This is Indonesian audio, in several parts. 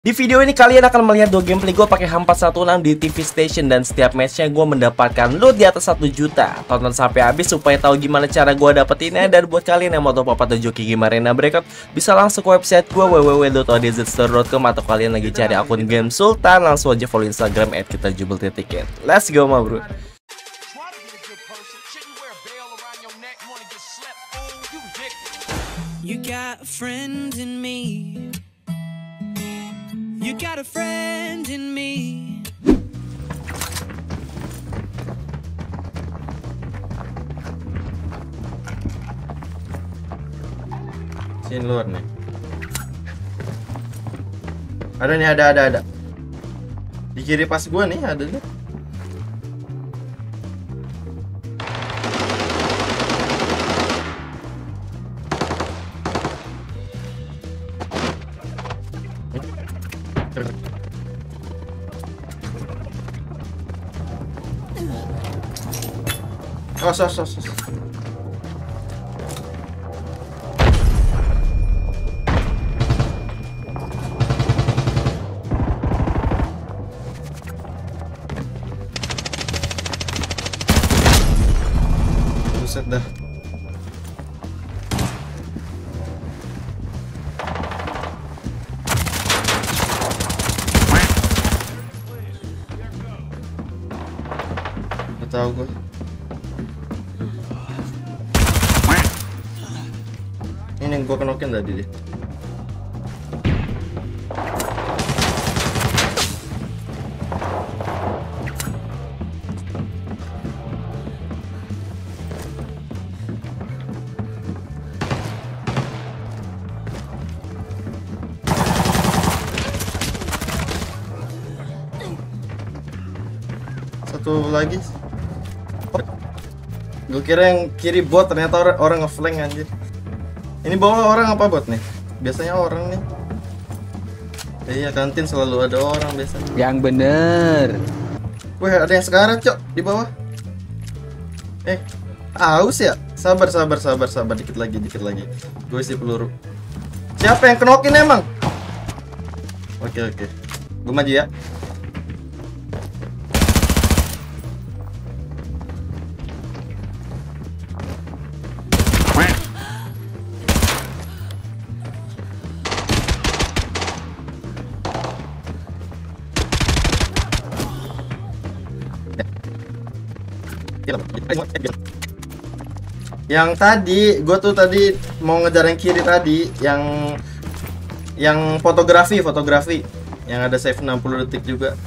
Di video ini kalian akan melihat dua gameplay gue pakai H416 di TV Station, dan setiap matchnya gue mendapatkan loot di atas 1 juta. Tonton sampai habis supaya tahu gimana cara gue dapetinnya, dan buat kalian yang mau top up atau joki game Arena Breakout bisa langsung ke website gue www.odzstore.com, atau kalian lagi cari akun game Sultan langsung aja follow Instagram @kitajubel.in. Let's go ma bro. You got a friend in me. You got a friend in me. Sini luar nih. Ada nih, ada. Di kiri pas gua nih ada nih. Oh, sos. Buset dah. Gak tau gue. Ini yang gue kenokin tadi deh. Satu lagi. Oh. Gue kira yang kiri bot, ternyata orang ngeflank anjir. Ini bawah orang apa bot nih? Biasanya orang nih. Iya, kantin selalu ada orang biasanya. Yang bener. Weh, ada yang sekarat cok di bawah. Aus ya? Sabar, dikit lagi. Gue isi peluru. Siapa yang kenokin emang? Oke. Gue maju ya. Yang tadi, gue tuh tadi mau ngejar yang kiri tadi, yang fotografi, yang ada save 60 detik juga.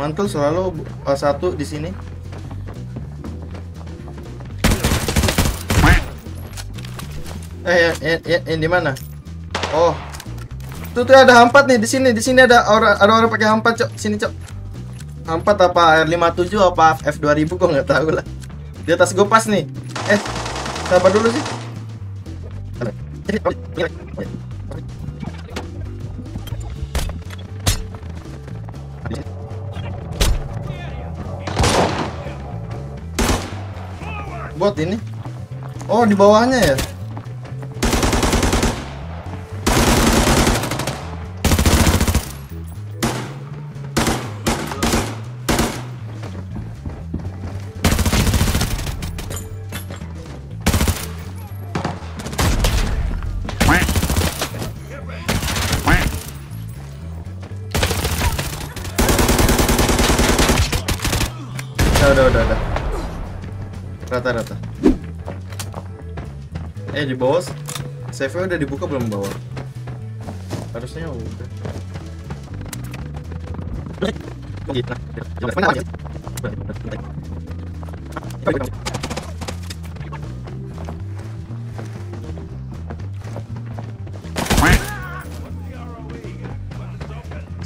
Mantul selalu satu di sini. Di mana? Oh. Tuh ada H4 nih di sini ada orang pakai H4, cok. Sini, cok. H4 apa R57 apa F2000 kok nggak tahu lah. Di atas gue pas nih. Sabar dulu sih. Bot ini. Oh, di bawahnya ya. Udah. Rata. Di bawah save-nya udah dibuka belum bawah? Harusnya udah.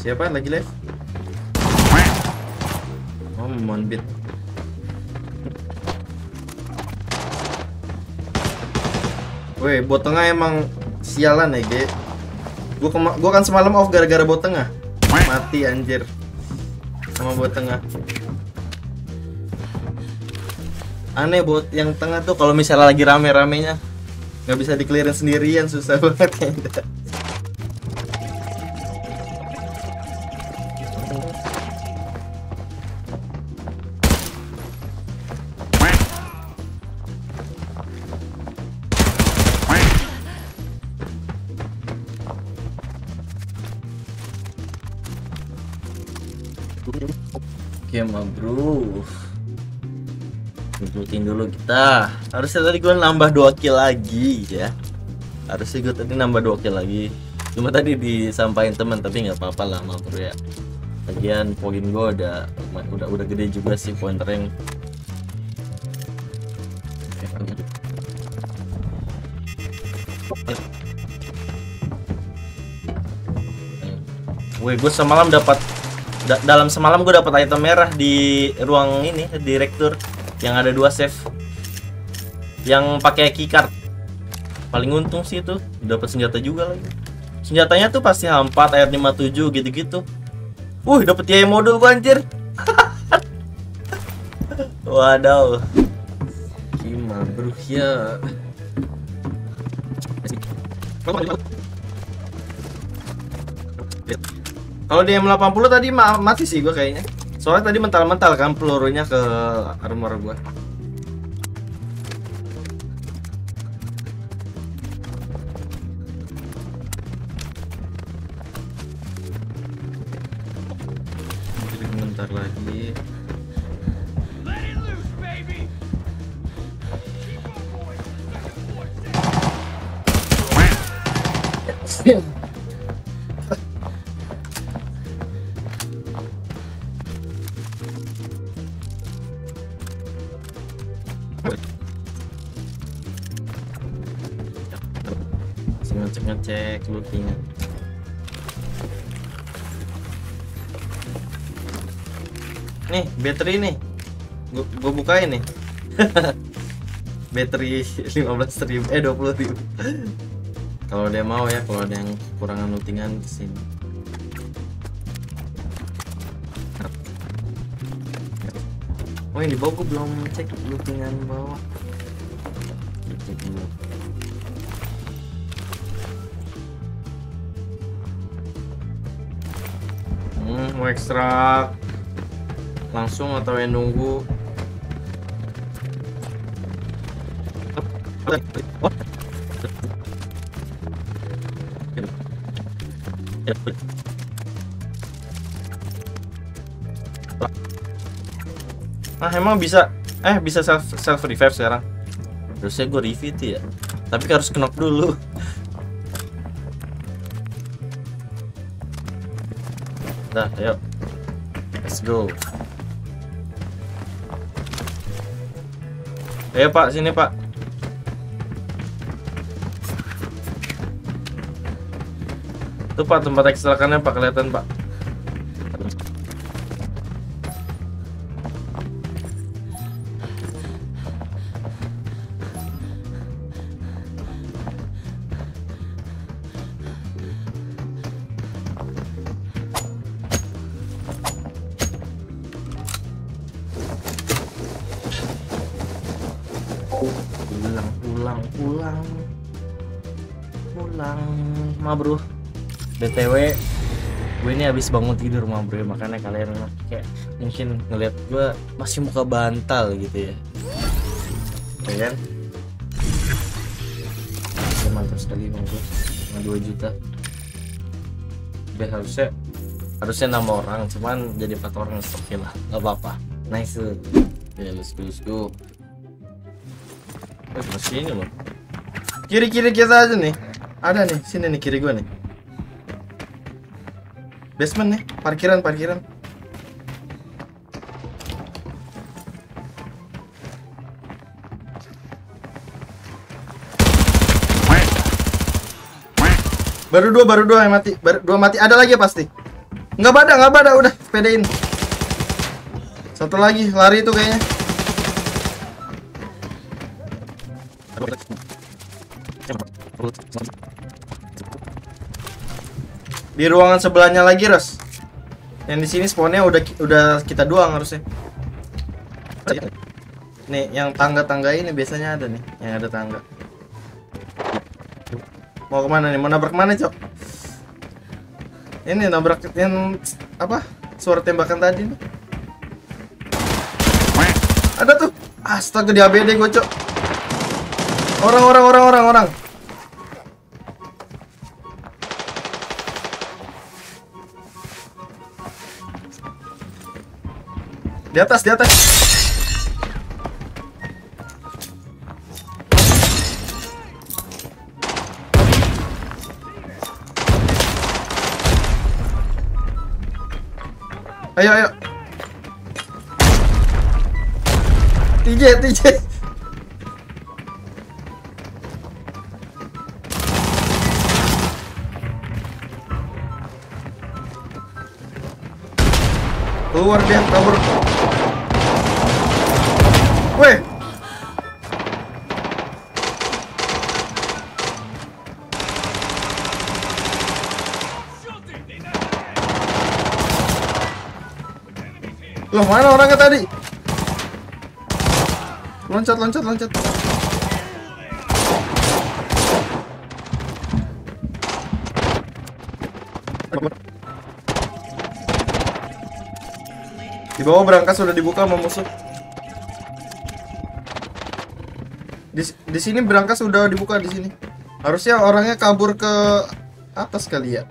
Siapa lagi live? Oh, monbit. Weh, bot tengah emang sialan ya, Ge. Gua kan semalam off gara-gara bot tengah. Mati anjir. Sama buat tengah. Aneh buat yang tengah tuh kalau misalnya lagi rame-ramenya nggak bisa di-clearin sendirian, susah banget ya. Dulu kita harusnya tadi gue nambah 2 kill lagi ya, harusnya gue tadi nambah 2 kill lagi, cuma tadi disampaikan teman, tapi nggak apa-apa lah Mabro ya, lagian poin gue udah gede juga sih poin rank. Gue semalam dapat dalam semalam gue dapat item merah di ruang ini direktur yang ada 2 save yang pakai keycard. Paling untung sih itu, dapat senjata juga lagi. Senjatanya tuh pasti H4, R57 gitu-gitu. Dapat IA modul gua anjir. Waduh. Gimana bro ya? Kalau di M80 tadi mati sih gua kayaknya. Soalnya tadi mental-mental kan pelurunya ke armor gua. Bentar lagi. Ngecek lootingnya. Nih battery nih, gue bukain nih. Battery 15.000 20.000. Kalau dia mau ya, kalau ada yang kekurangan lootingan kesini. Ini di bawah gue belum cek lootingan bawah. Cek dulu. Mau ekstrak langsung atau yang nunggu? Nah emang bisa bisa self revive sekarang. Harusnya gue revive ya, tapi harus knock dulu. Dah, ayo. Let's go. Ayo Pak, sini Pak. Itu Pak tempat ekstrakannya Pak, kelihatan Pak. Ulang Ma bro, BTW gue ini habis bangun tidur Ma bro, makanya kalian kayak mungkin ngeliat gue masih muka bantal gitu ya, kalian mantap sekali Ma bro, 2 juta udah harusnya 6 orang, cuman jadi 4 orang, oke lah, nggak apa-apa, nice ya, let's go. Sini loh, kiri kita aja nih, ada nih, sini nih kiri gua nih, basement nih, parkiran. Baru dua yang mati, ada lagi ya pasti, nggak ada, udah pedein, satu lagi lari itu kayaknya. Di ruangan sebelahnya lagi, Ros. Yang di sini spawnnya udah kita doang harusnya. Nih, yang tangga-tangga ini biasanya ada nih, yang ada tangga. Mau kemana nih? Mau nabrak mana, Cok? Ini nabrak yang apa? Suara tembakan tadi nih. Ada tuh. Astaga, di ABD gue, Cok. Orang. Di atas. Ayo. TJ. Keluar dia, kabur. Weh. Loh, mana orangnya tadi? Loncat. Di bawah berangkas sudah dibuka sama musuh. Di sini berangkas sudah dibuka di sini. Harusnya orangnya kabur ke atas kali ya.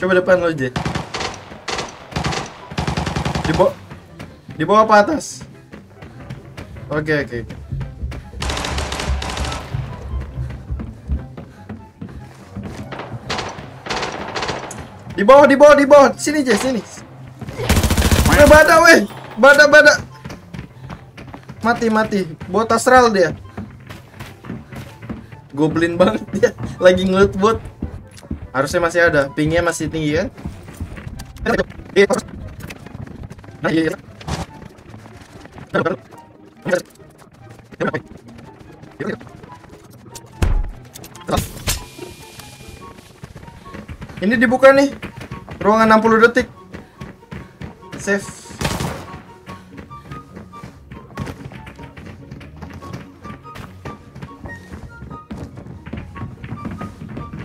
Coba depan lo, J. Di bawah apa atas? Oke. Di bawah. Sini, J, sini. Weh, Bada. Mati. Bot astral dia. Goblin banget dia. Lagi ngelut bot. Harusnya masih ada. Pingnya masih tinggi kan? Iya. Ini dibuka nih. Ruangan 60 detik. Save.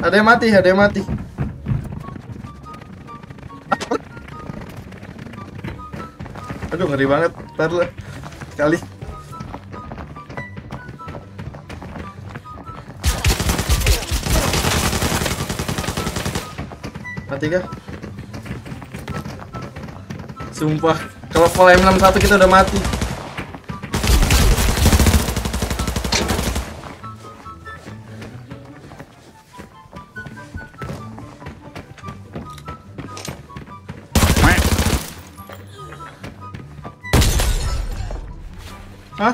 Ada yang mati. Aduh, ngeri banget. Ntar lah. Kali. Mati kah? Sumpah. Kalau full M61 kita udah mati. Hah?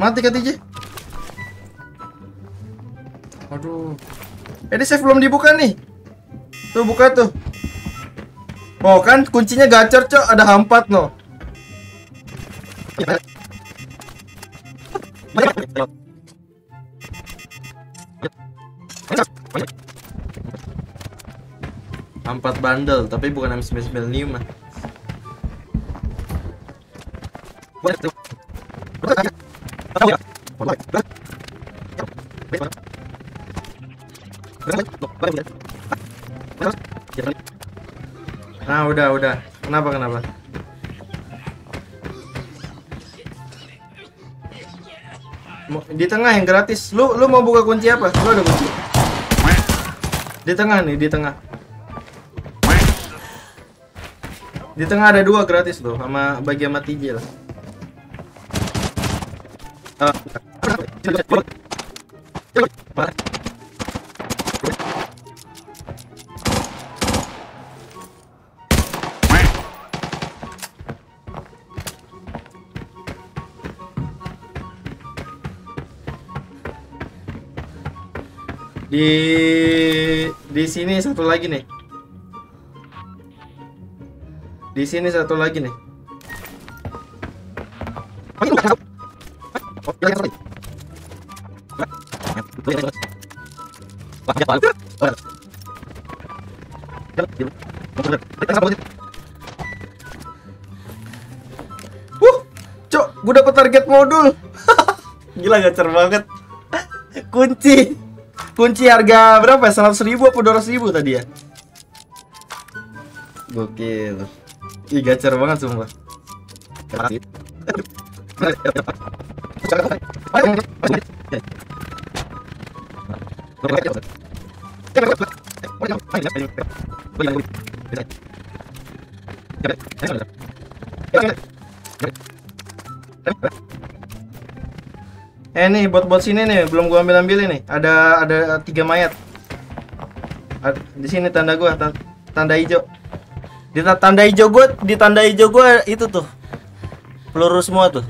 Mati kan TJ? Aduh. Ini save belum dibuka nih. Tuh, buka tuh. Oh kan, kuncinya gacor, Cok. Ada hampat, no. Hampat bandel, tapi bukan M99 mah. Nah, udah. Kenapa? Di tengah yang gratis. Lu mau buka kunci apa? Lu ada kunci? Di tengah. Di tengah ada dua gratis loh, sama bagi sama TJ lah. Di sini satu lagi nih. Cok, gue dapet target modul. Gila, gacor banget. Kunci. Kunci harga berapa ya? 100.000 apa 200.000 tadi ya? Gokil. Ih, gacor banget sumpah. Nih bot-bot sini nih belum gua ambil-ambilin nih. Ada 3 mayat. Di sini tanda gua, tanda hijau. Di tanda hijau gua, itu tuh. Peluru semua tuh.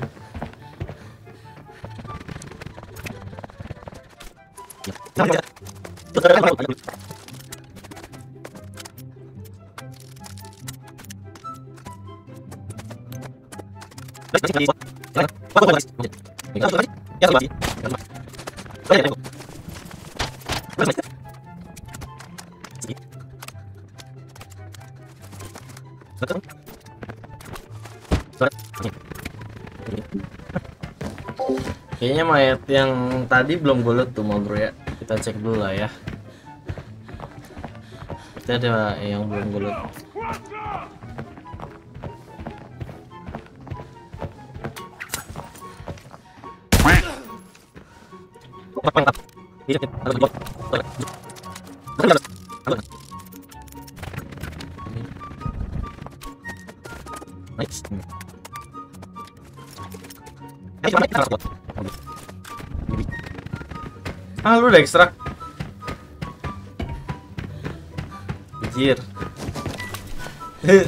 Kayaknya mayat yang tadi belum bulet tuh, mau bro ya. Kita cek dulu lah ya. Kita ada yang belum bulet. Ah, lu udah ekstrak. Anjir.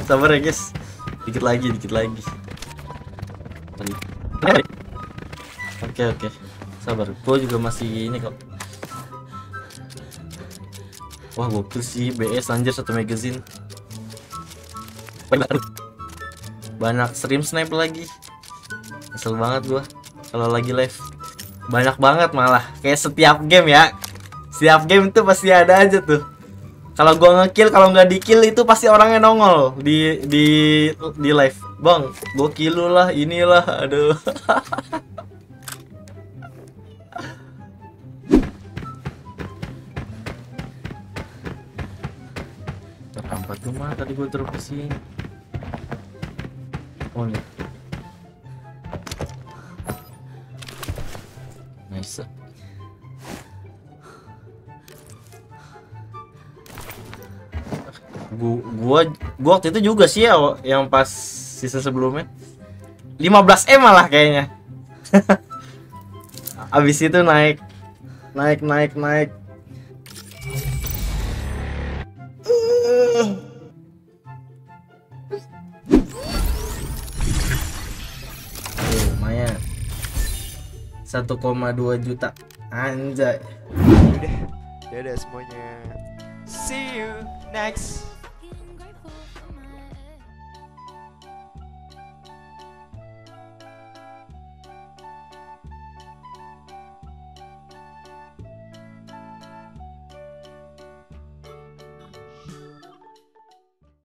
Sabar ya guys. Dikit lagi, Oke. Sabar, gua juga masih ini kok. Wah, gokil sih BS anjir, satu magazine. Banyak stream snipe lagi. Kesel banget gua kalau lagi live. Banyak banget malah. Kayak setiap game ya. Setiap game itu pasti ada aja tuh. Kalau gua ngekill, kalau nggak dikill itu pasti orangnya nongol di live. Bang, gua kill lu lah, inilah. Aduh. Cuma tadi gue terus kesini. Oh nih. Nice. Gua waktu itu juga sih ya, yang pas season sebelumnya 15M malah kayaknya. Abis itu naik. Lumayan 1,2 juta. Anjay. Yaudah semuanya. See you next.